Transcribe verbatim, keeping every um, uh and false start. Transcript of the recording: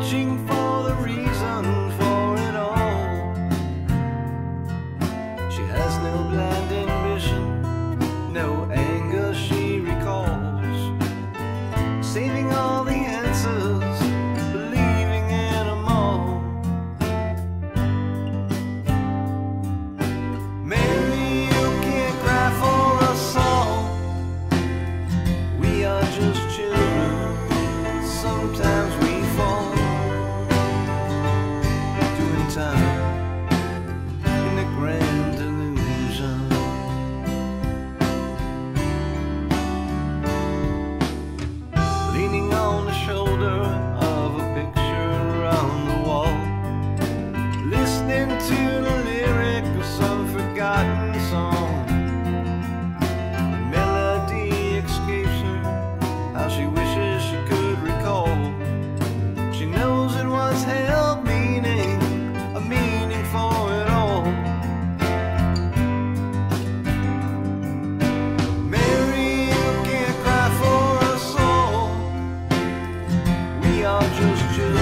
searching for the reason for it all. She has no blind ambition, no anger she recalls, saving all the answers, believing in them all. Maybe you can't cry for us all. We are just children, sometimes we just you.